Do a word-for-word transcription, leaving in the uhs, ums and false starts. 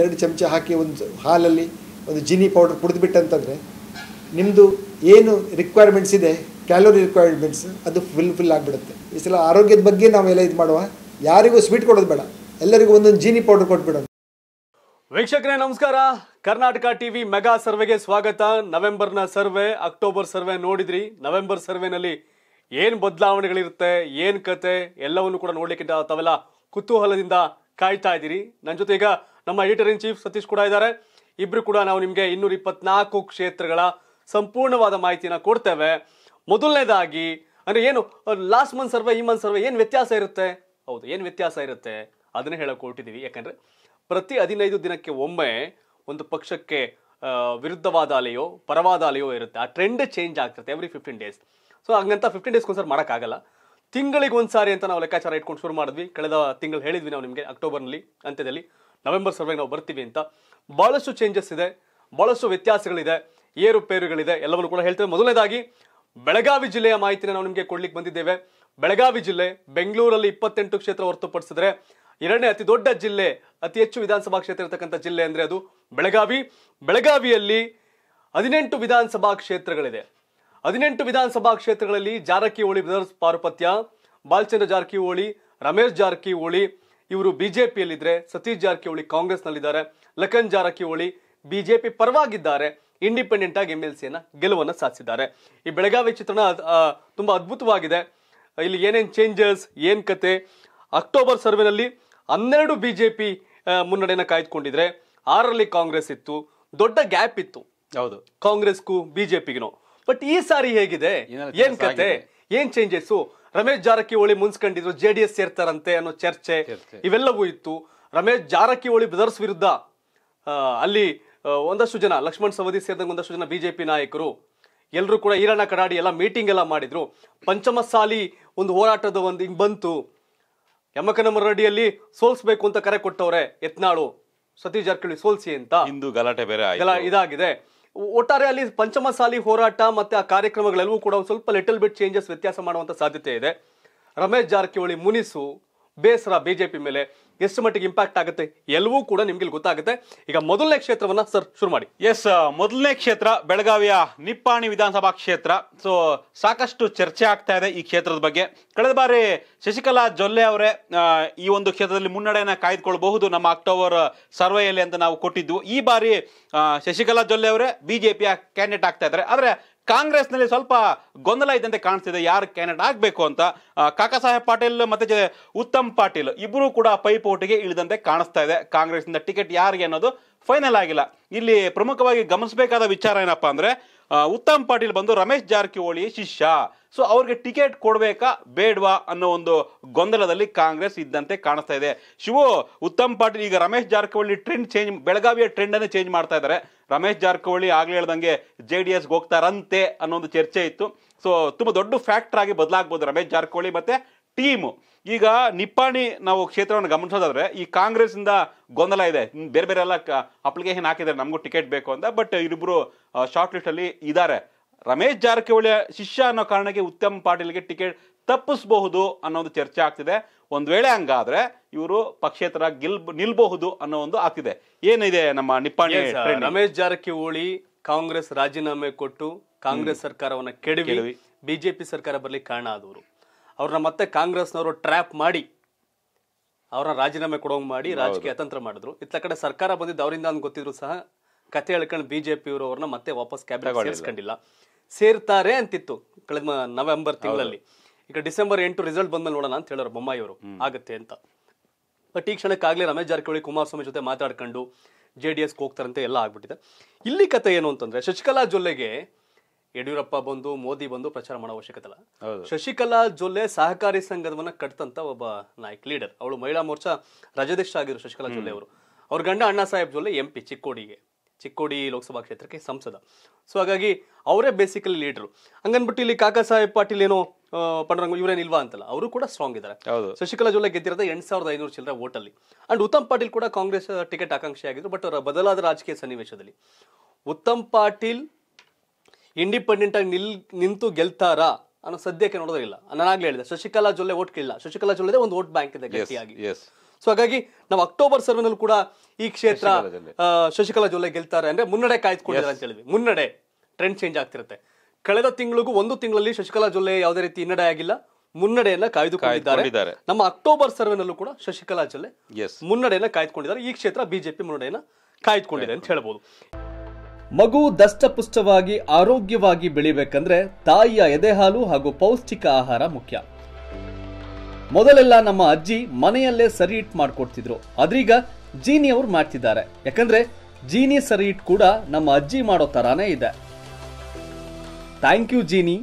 ಎರಡು ಚಮಚ ಹಾಕಿ ಒಂದು ಹಾಲಲ್ಲಿ ಒಂದು ಜಿನಿ ಪೌಡರ್ ಕುಡಿದ್ಬಿಟ್ಟು ಅಂತಂದ್ರೆ ನಿಮ್ಮದು ಏನು ರಿಕ್ವೈರ್ಮೆಂಟ್ಸ್ ಇದೆ ಕ್ಯಾಲೋರಿ ರಿಕ್ವೈರ್ಮೆಂಟ್ಸ್ ಅದು ಫುಲ್ ಫಿಲ್ ಆಗಿಬಿಡುತ್ತೆ. ಈ ಸಲ ಆರೋಗ್ಯದ ಬಗ್ಗೆ ನಾವೆಲ್ಲ ಇದು ಮಾಡುವ, ಯಾರಿಗೂ ಸ್ವೀಟ್ ಕೊಡೋದು ಬೇಡ, ಎಲ್ಲರಿಗೂ ಒಂದೊಂದು ಜೀನಿ ಪೌಡರ್ ಕೊಟ್ಬಿಡೋಣ. ವೀಕ್ಷಕರೇ ನಮಸ್ಕಾರ, ಕರ್ನಾಟಕ ಟಿವಿ ಮೆಗಾ ಸರ್ವೆಗೆ ಸ್ವಾಗತ. ನವೆಂಬರ್ನ ಸರ್ವೆ, ಅಕ್ಟೋಬರ್ ಸರ್ವೆ ನೋಡಿದ್ರಿ. ನವೆಂಬರ್ ಸರ್ವೆನಲ್ಲಿ ಏನು ಬದಲಾವಣೆಗಳಿರುತ್ತೆ, ಏನು ಕತೆ ಎಲ್ಲವನ್ನು ಕೂಡ ನೋಡಲಿಕ್ಕೆ ತಾವೆಲ್ಲ ಕುತೂಹಲದಿಂದ ಕಾಯ್ತಾ ಇದ್ದೀರಿ. ನನ್ನ ಜೊತೆ ಈಗ ನಮ್ಮ ಎಡಿಟರ್ ಇನ್ ಚೀಫ್ ಸತೀಶ್ ಕೂಡ ಇದ್ದಾರೆ. ಇಬ್ಬರು ಕೂಡ ನಾವು ನಿಮಗೆ ಇನ್ನೂರ ಇಪ್ಪತ್ನಾಲ್ಕು ಕ್ಷೇತ್ರಗಳ ಸಂಪೂರ್ಣವಾದ ಮಾಹಿತಿಯನ್ನು ಕೊಡ್ತೇವೆ. ಮೊದಲನೇದಾಗಿ ಅಂದರೆ ಏನು ಲಾಸ್ಟ್ ಮಂತ್ ಸರ್ವೆ ಈ ಮಂತ್ ಸರ್ವೆ ಏನು ವ್ಯತ್ಯಾಸ ಇರುತ್ತೆ, ಹೌದು ಏನು ವ್ಯತ್ಯಾಸ ಇರುತ್ತೆ ಅದನ್ನೇ ಹೇಳಕ್ಕೆ ಹೊರಟಿದ್ದೀವಿ. ಯಾಕಂದರೆ ಪ್ರತಿ ಹದಿನೈದು ದಿನಕ್ಕೆ ಒಮ್ಮೆ ಒಂದು ಪಕ್ಷಕ್ಕೆ ವಿರುದ್ಧವಾದ ಅಲೆಯೋ ಪರವಾದ ಅಲೆಯೋ ಇರುತ್ತೆ. ಆ ಟ್ರೆಂಡ್ ಚೇಂಜ್ ಆಗ್ತಿರುತ್ತೆ ಎವ್ರಿ ಫಿಫ್ಟೀನ್ ಡೇಸ್. ಸೊ ಹಂಗಂತ ಫಿಫ್ಟೀನ್ ಡೇಸ್ಗೆ ಒಂದ್ಸರಿ ಮಾಡೋಕ್ಕಾಗಲ್ಲ, ತಿಂಗಳಿಗೆ ಒಂದು ಸಾರಿ ಅಂತ ನಾವು ಲೆಕ್ಕಾಚಾರ ಇಟ್ಕೊಂಡು ಶುರು ಮಾಡಿದ್ವಿ. ಕಳೆದ ತಿಂಗಳು ಹೇಳಿದ್ವಿ ನಾವು ನಿಮಗೆ ಅಕ್ಟೋಬರ್ನಲ್ಲಿ ಅಂತ್ಯದಲ್ಲಿ ನವೆಂಬರ್ ಸರ್ವೆಗೆ ನಾವು ಬರ್ತೀವಿ ಅಂತ. ಭಾಳಷ್ಟು ಚೇಂಜಸ್ ಇದೆ, ಭಾಳಷ್ಟು ವ್ಯತ್ಯಾಸಗಳಿದೆ, ಏರುಪೇರುಗಳಿದೆ, ಎಲ್ಲವನ್ನು ಕೂಡ ಹೇಳ್ತೇವೆ. ಮೊದಲನೇದಾಗಿ ಬೆಳಗಾವಿ ಜಿಲ್ಲೆಯ ಮಾಹಿತಿನ ನಾವು ನಿಮಗೆ ಕೊಡ್ಲಿಕ್ಕೆ ಬಂದಿದ್ದೇವೆ. ಬೆಳಗಾವಿ ಜಿಲ್ಲೆ ಬೆಂಗಳೂರಲ್ಲಿ ಇಪ್ಪತ್ತೆಂಟು ಕ್ಷೇತ್ರ ಹೊರತುಪಡಿಸಿದ್ರೆ ಎರಡನೇ ಅತಿ ದೊಡ್ಡ ಜಿಲ್ಲೆ, ಅತಿ ಹೆಚ್ಚು ವಿಧಾನಸಭಾ ಕ್ಷೇತ್ರ ಇರತಕ್ಕಂಥ ಜಿಲ್ಲೆ ಅಂದರೆ ಅದು ಬೆಳಗಾವಿ. ಬೆಳಗಾವಿಯಲ್ಲಿ ಹದಿನೆಂಟು ವಿಧಾನಸಭಾ ಕ್ಷೇತ್ರಗಳಿದೆ. ಹದಿನೆಂಟು ವಿಧಾನಸಭಾ ಕ್ಷೇತ್ರಗಳಲ್ಲಿ ಜಾರಕಿಹೊಳಿ ಬ್ರದರ್ಸ್ ಪಾರುಪತ್ಯ, ಬಾಲಚಂದ್ರ ಜಾರಕಿಹೊಳಿ, ರಮೇಶ್ ಜಾರಕಿಹೊಳಿ ಇವರು ಬಿಜೆಪಿಯಲ್ಲಿದ್ದರೆ, ಸತೀಶ್ ಜಾರಕಿಹೊಳಿ ಕಾಂಗ್ರೆಸ್ನಲ್ಲಿದ್ದಾರೆ, ಲಖನ್ ಜಾರಕಿಹೊಳಿ ಬಿಜೆಪಿ ಪರವಾಗಿದ್ದಾರೆ, ಇಂಡಿಪೆಂಡೆಂಟ್ ಆಗಿ ಎಮ್ ಎಲ್ ಸಿಯನ್ನು ಗೆಲುವನ್ನು ಸಾಧಿಸಿದ್ದಾರೆ. ಈ ಬೆಳಗಾವಿ ಚಿತ್ರಣ ತುಂಬ ಅದ್ಭುತವಾಗಿದೆ. ಇಲ್ಲಿ ಏನೇನು ಚೇಂಜಸ್, ಏನು ಕತೆ. ಅಕ್ಟೋಬರ್ ಸರ್ವೆನಲ್ಲಿ ಹನ್ನೆರಡು ಬಿ ಜೆ ಪಿ ಮುನ್ನಡೆಯನ್ನು ಕಾಯ್ದುಕೊಂಡಿದ್ರೆ ಆರರಲ್ಲಿ ಕಾಂಗ್ರೆಸ್ ಇತ್ತು, ದೊಡ್ಡ ಗ್ಯಾಪ್ ಇತ್ತು ಯಾವುದು ಕಾಂಗ್ರೆಸ್ಗೂ ಬಿ ಜೆ ಪಿಗೂ. ಬಟ್ ಈ ಸಾರಿ ಹೇಗಿದೆ, ಏನ್ ಕತೆ, ಏನ್ ಚೇಂಜಸ್ಸು? ರಮೇಶ್ ಜಾರಕಿಹೊಳಿ ಮುನ್ಸ್ಕೊಂಡಿದ್ರು ಜೆ ಡಿ ಎಸ್ ಸೇರ್ತಾರಂತೆ ಅನ್ನೋ ಚರ್ಚೆ ಇವೆಲ್ಲವೂ ಇತ್ತು. ರಮೇಶ್ ಜಾರಕಿಹೊಳಿ ಬ್ರದರ್ಸ್ ವಿರುದ್ಧ ಅಲ್ಲಿ ಒಂದಷ್ಟು ಜನ, ಲಕ್ಷ್ಮಣ್ ಸವದಿ ಸೇರಿದಂಗೆ ಒಂದಷ್ಟು ಜನ ಬಿಜೆಪಿ ನಾಯಕರು ಎಲ್ಲರೂ ಕೂಡ ಈರಣ್ಣ ಕಡಾಡಿ ಎಲ್ಲ ಮೀಟಿಂಗ್ ಎಲ್ಲ ಮಾಡಿದ್ರು. ಪಂಚಮಸಾಲಿ ಒಂದು ಹೋರಾಟದ ಒಂದು ಹಿಂಗ್ ಬಂತು, ಯಮಕನಮರಡಿಯಲ್ಲಿ ಸೋಲ್ಸ್ಬೇಕು ಅಂತ ಕರೆ ಕೊಟ್ಟವ್ರೆ ಯತ್ನಾಳು, ಸತೀಶ್ ಜಾರಕಿಹೊಳಿ ಸೋಲ್ಸಿ ಅಂತ ಗಲಾಟೆ ಬೇರೆ ಇದಾಗಿದೆ. ಒಟ್ಟಾರೆ ಅಲ್ಲಿ ಪಂಚಮಸಾಲಿ ಹೋರಾಟ ಮತ್ತೆ ಆ ಕಾರ್ಯಕ್ರಮಗಳೆಲ್ಲವೂ ಕೂಡ ಒಂದು ಸ್ವಲ್ಪ ಲಿಟಲ್ ಬಿಟ್ ಚೇಂಜಸ್ ವ್ಯತ್ಯಾಸ ಮಾಡುವಂಥ ಸಾಧ್ಯತೆ ಇದೆ. ರಮೇಶ್ ಜಾರಕಿಹೊಳಿ ಮುನಿಸು ಬೇಸರ ಬಿಜೆಪಿ ಮೇಲೆ ಎಷ್ಟು ಮಟ್ಟಿಗೆ ಇಂಪ್ಯಾಕ್ಟ್ ಆಗುತ್ತೆ ಎಲ್ಲವೂ ಕೂಡ ನಿಮ್ಗೆ ಗೊತ್ತಾಗುತ್ತೆ. ಈಗ ಮೊದಲನೇ ಕ್ಷೇತ್ರವನ್ನ ಸರ್ ಶುರು ಮಾಡಿ. ಎಸ್, ಮೊದಲನೇ ಕ್ಷೇತ್ರ ಬೆಳಗಾವಿಯ ನಿಪ್ಪಾಣಿ ವಿಧಾನಸಭಾ ಕ್ಷೇತ್ರ. ಸೊ ಸಾಕಷ್ಟು ಚರ್ಚೆ ಆಗ್ತಾ ಇದೆ ಈ ಕ್ಷೇತ್ರದ ಬಗ್ಗೆ. ಕಳೆದ ಬಾರಿ ಶಶಿಕಲಾ ಜೊಲ್ಲೆ ಅವರೇ ಈ ಒಂದು ಕ್ಷೇತ್ರದಲ್ಲಿ ಮುನ್ನಡೆಯನ್ನು ಕಾಯ್ದುಕೊಳ್ಬಹುದು ನಮ್ಮ ಅಕ್ಟೋಬರ್ ಸರ್ವೆಯಲ್ಲಿ ಅಂತ ನಾವು ಕೊಟ್ಟಿದ್ದು. ಈ ಬಾರಿ ಶಶಿಕಲಾ ಜೊಲ್ಲೆ ಅವರೇ ಬಿಜೆಪಿಯ ಕ್ಯಾಂಡಿಡೇಟ್ ಆಗ್ತಾ ಇದ್ದಾರೆ. ಆದರೆ ಕಾಂಗ್ರೆಸ್ನಲ್ಲಿ ಸ್ವಲ್ಪ ಗೊಂದಲ ಇದ್ದಂತೆ ಕಾಣಿಸ್ತಿದೆ, ಯಾರು ಕ್ಯಾಂಡಿಡೇಟ್ ಆಗಬೇಕು ಅಂತ. ಕಾಕಾ ಸಾಹೇಬ್ ಪಾಟೀಲ್ ಮತ್ತು ಉತ್ತಮ್ ಪಾಟೀಲ್ ಇಬ್ಬರೂ ಕೂಡ ಪೈಪೋಟಿಗೆ ಇಳಿದಂತೆ ಕಾಣಿಸ್ತಾ ಇದೆ. ಕಾಂಗ್ರೆಸ್ನಿಂದ ಟಿಕೆಟ್ ಯಾರಿಗೆ ಅನ್ನೋದು ಫೈನಲ್ ಆಗಿಲ್ಲ. ಇಲ್ಲಿ ಪ್ರಮುಖವಾಗಿ ಗಮನಿಸಬೇಕಾದ ವಿಚಾರ ಏನಪ್ಪ ಅಂದರೆ, ಉತ್ತಮ್ ಪಾಟೀಲ್ ಬಂದು ರಮೇಶ್ ಜಾರಕಿಹೊಳಿ ಶಿಷ್ಯ. ಸೊ ಅವ್ರಿಗೆ ಟಿಕೆಟ್ ಕೊಡಬೇಕಾ ಬೇಡವಾ ಅನ್ನೋ ಒಂದು ಗೊಂದಲದಲ್ಲಿ ಕಾಂಗ್ರೆಸ್ ಇದ್ದಂತೆ ಕಾಣಿಸ್ತಾ ಇದೆ. ಶಿವು ಉತ್ತಮ್ ಪಾಟೀಲ್ ಈಗ ರಮೇಶ್ ಜಾರಕಿಹೊಳಿ ಟ್ರೆಂಡ್ ಚೇಂಜ್, ಬೆಳಗಾವಿಯ ಟ್ರೆಂಡನ್ನು ಚೇಂಜ್ ಮಾಡ್ತಾ ಇದ್ದಾರೆ. ರಮೇಶ್ ಜಾರಕಿಹೊಳಿ ಆಗಲೇ ಹೇಳ್ದಂಗೆ ಜೆ ಡಿ ಎಸ್ಗೆ ಹೋಗ್ತಾರಂತೆ ಅನ್ನೋ ಒಂದು ಚರ್ಚೆ ಇತ್ತು. ಸೊ ತುಂಬ ದೊಡ್ಡ ಫ್ಯಾಕ್ಟರ್ ಆಗಿ ಬದಲಾಗ್ಬೋದು ರಮೇಶ್ ಜಾರಕಿಹೊಳಿ ಮತ್ತು ಟೀಮು. ಈಗ ನಿಪ್ಪಾಣಿ ನಾವು ಕ್ಷೇತ್ರವನ್ನು ಗಮನಿಸೋದಾದ್ರೆ ಈ ಕಾಂಗ್ರೆಸ್ಸಿಂದ ಗೊಂದಲ ಇದೆ. ಬೇರೆ ಬೇರೆ ಎಲ್ಲ ಅಪ್ಲಿಕೇಶನ್ ಹಾಕಿದ್ದಾರೆ ನಮಗೂ ಟಿಕೆಟ್ ಬೇಕು ಅಂತ. ಬಟ್ ಇವರಿಬ್ಬರು ಶಾರ್ಟ್ ಲಿಸ್ಟಲ್ಲಿ ಇದ್ದಾರೆ. ರಮೇಶ್ ಜಾರಕಿಹೊಳಿ ಶಿಷ್ಯ ಅನ್ನೋ ಕಾರಣಕ್ಕೆ ಉತ್ತಮ್ ಪಾಟೀಲ್ಗೆ ಟಿಕೆಟ್ ತಪ್ಪಿಸಬಹುದು ಅನ್ನೋ ಒಂದು ಚರ್ಚೆ ಆಗ್ತಿದೆ. ಒಂದು ವೇಳೆ ಹಂಗಾದ್ರೆ ಇವರು ಪಕ್ಷೇತರ ಗೆಲ್ ನಿಲ್ಬಹುದು ಅನ್ನೋ ಒಂದು ಆಗ್ತಿದೆ. ಏನಿದೆ ನಮ್ಮ ನಿಪ್ಪಾಣಿ? ರಮೇಶ್ ಜಾರಕಿಹೊಳಿ ಕಾಂಗ್ರೆಸ್ ರಾಜೀನಾಮೆ ಕೊಟ್ಟು ಕಾಂಗ್ರೆಸ್ ಸರ್ಕಾರವನ್ನ ಕೆಡವಿ ಬಿಜೆಪಿ ಸರ್ಕಾರ ಬರ್ಲಿಕ್ಕೆ ಕಾರಣ ಆದವರು. ಅವ್ರನ್ನ ಮತ್ತೆ ಕಾಂಗ್ರೆಸ್ನವರು ಟ್ರ್ಯಾಪ್ ಮಾಡಿ ಅವ್ರನ್ನ ರಾಜೀನಾಮೆ ಕೊಡೋಂಗ್ ಮಾಡಿ ರಾಜಕೀಯ ಅತಂತ್ರ ಮಾಡಿದ್ರು. ಇತ್ತ ಕಡೆ ಸರ್ಕಾರ ಬಂದಿದ್ದು ಅವರಿಂದ ಅಂತ ಗೊತ್ತಿದ್ರು ಸಹ ಕತೆ ಹೇಳ್ಕೊಂಡು ಬಿಜೆಪಿಯವರು ಅವ್ರನ್ನ ಮತ್ತೆ ವಾಪಸ್ ಕ್ಯಾಬಿನೆಟ್ ಸೇರಿಸ್ಕೊಂಡಿಲ್ಲ. ಸೇರ್ತಾರೆ ಅಂತಿತ್ತು ಕಳೆದ ನವೆಂಬರ್ ತಿಂಗಳಲ್ಲಿ. ಈಗ ಡಿಸೆಂಬರ್ ಎಂಟು ರಿಸಲ್ಟ್ ಬಂದ್ಮೇಲೆ ನೋಡೋಣ ಅಂತ ಹೇಳೋರು ಬೊಮ್ಮಾಯಿ ಅವರು ಆಗುತ್ತೆ ಅಂತ. ಬಟ್ ಈ ಕ್ಷಣಕ್ಕಾಗಲೇ ರಮೇಶ್ ಜಾರಕಿಹೊಳಿ ಕುಮಾರಸ್ವಾಮಿ ಜೊತೆ ಮಾತಾಡ್ಕೊಂಡು ಜೆ ಡಿ ಎಸ್ಗೆ ಹೋಗ್ತಾರಂತೆ ಎಲ್ಲ ಆಗ್ಬಿಟ್ಟಿದೆ. ಇಲ್ಲಿ ಕತೆ ಏನು ಅಂತಂದ್ರೆ, ಶಶಿಕಲಾ ಜೊಲ್ಲೆಗೆ ಯಡಿಯೂರಪ್ಪ ಬಂದು ಮೋದಿ ಬಂದು ಪ್ರಚಾರ ಮಾಡೋ ಅವಶ್ಯಕತೆ ಇಲ್ಲ. ಶಶಿಕಲಾ ಜೊಲ್ಲೆ ಸಹಕಾರಿ ಸಂಘದವನ್ನ ಕಟ್ತಂತ ಒಬ್ಬ ನಾಯಕ್ ಲೀಡರ್. ಅವಳು ಮಹಿಳಾ ಮೋರ್ಚಾ ರಾಜ್ಯಾಧ್ಯಕ್ಷ ಆಗಿದ್ರು ಶಶಿಕಲಾ ಜೊಲ್ಲೆ ಅವರು. ಅವ್ರ ಗಂಡ ಅಣ್ಣಾ ಸಾಹೇಬ್ ಜೊಲ್ಲೆ ಎಂ ಪಿ ಚಿಕ್ಕೋಡಿಗೆ, ಚಿಕ್ಕೋಡಿ ಲೋಕಸಭಾ ಕ್ಷೇತ್ರಕ್ಕೆ ಸಂಸದ. ಸೊ ಹಾಗಾಗಿ ಅವರೇ ಬೇಸಿಕಲಿ ಲೀಡರು. ಹಂಗನ್ಬಿಟ್ಟು ಇಲ್ಲಿ ಕಾಕಾ ಸಾಹೇಬ್ ಪಾಟೀಲ್ ಏನೋ ಪಂಡುರಂಗ ಇವರೇನು ಇಲ್ವಾ ಅಂತಲ್ಲ, ಅವರು ಕೂಡ ಸ್ಟ್ರಾಂಗ್ ಇದ್ದಾರೆ. ಶಶಿಕಲಾ ಜೊಲ್ಲೆ ಗೆದ್ದಿರೋದ ಎಂಟು ಸಾವಿರದ ಐನೂರು ಚಿಲ್ಲರೆ ಓಟಲ್ಲಿ. ಅಂಡ್ ಉತ್ತಮ್ ಪಾಟೀಲ್ ಕೂಡ ಕಾಂಗ್ರೆಸ್ ಟಿಕೆಟ್ ಆಕಾಂಕ್ಷಿ ಆಗಿದ್ರು. ಬಟ್ ಅವರ ಬದಲಾದ ರಾಜಕೀಯ ಸನ್ನಿವೇಶದಲ್ಲಿ ಉತ್ತಮ್ ಪಾಟೀಲ್ ಇಂಡಿಪೆಂಡೆಂಟ್ ಆಗಿ ನಿಲ್ ನಿಂತು ಗೆಲ್ತಾರಾ ಅನ್ನೋ ಸದ್ಯಕ್ಕೆ ನೋಡೋದಿಲ್ಲ. ನಾನಾಗ್ಲೇ ಹೇಳಿದೆ ಶಶಿಕಲಾ ಜೊಲ್ಲೆ ಓಟ್ ಕೇಳಿಲ್ಲ. ಶಶಿಕಲಾ ಜೊಲ್ಲೆದೇ ಒಂದು ವೋಟ್ ಬ್ಯಾಂಕ್ ಇದೆ ಗಟ್ಟಿಯಾಗಿ. सो ಹಾಗಾಗಿ ನಾವು ಅಕ್ಟೋಬರ್ ಸರ್ವೆನಲ್ಲೂ ಕೂಡ ಈ ಕ್ಷೇತ್ರ ಶಶಿಕಲಾ ಜೊಲ್ಲೆ ಗೆಲ್ತಾರೆ ಅಂದ್ರೆ ಮುನ್ನಡೆ ಕಾಯ್ದುಕೊಂಡಿದ್ದಾರೆ ಅಂತ ಹೇಳಿದ್ವಿ. ಮುನ್ನಡೆ ಟ್ರೆಂಡ್ ಚೇಂಜ್ ಆಗ್ತಿರುತ್ತೆ. ಕಳೆದ ತಿಂಗಳಿಗೂ ಒಂದು ತಿಂಗಳಲ್ಲಿ ಶಶಿಕಲಾ ಜೊಲ್ಲೆ ಯಾವುದೇ ರೀತಿ ಹಿನ್ನಡೆ ಆಗಿಲ್ಲ, ಮುನ್ನಡೆಯನ್ನು ಕಾಯ್ದುಕೊಂಡಿದ್ದಾರೆ. ನಮ್ಮ ಅಕ್ಟೋಬರ್ ಸರ್ವೆನಲ್ಲೂ ಕೂಡ ಶಶಿಕಲಾ ಜೊಲ್ಲೆ ಮುನ್ನಡೆಯನ್ನು ಕಾಯ್ದುಕೊಂಡಿದ್ದಾರೆ. ಈ ಕ್ಷೇತ್ರ ಬಿಜೆಪಿ ಮುನ್ನಡೆಯನ್ನು ಕಾಯ್ದುಕೊಂಡಿದೆ ಅಂತ ಹೇಳಬಹುದು. ಮಗು ದಷ್ಟಪುಷ್ಟವಾಗಿ ಆರೋಗ್ಯವಾಗಿ ಬೆಳೆಯಬೇಕಂದ್ರೆ ತಾಯಿಯ ಎದೆಹಾಲು ಹಾಗೂ ಪೌಷ್ಟಿಕ ಆಹಾರ ಮುಖ್ಯ. ಮೊದಲೆಲ್ಲ ನಮ್ಮ ಅಜ್ಜಿ ಮನೆಯಲ್ಲೇ ಸರಿ ಹಿಟ್ ಮಾಡ್ಕೊಡ್ತಿದ್ರು, ಅದ್ರೀಗ ಜೀನಿ ಅವರು ಮಾಡ್ತಿದ್ದಾರೆ. ಯಾಕಂದ್ರೆ ಜೀನಿ ಸರಿ ಹಿಟ್ ಕೂಡ ನಮ್ಮ ಅಜ್ಜಿ ಮಾಡೋ ತರಾನೇ ಇದೆ. Thank you Jeeni.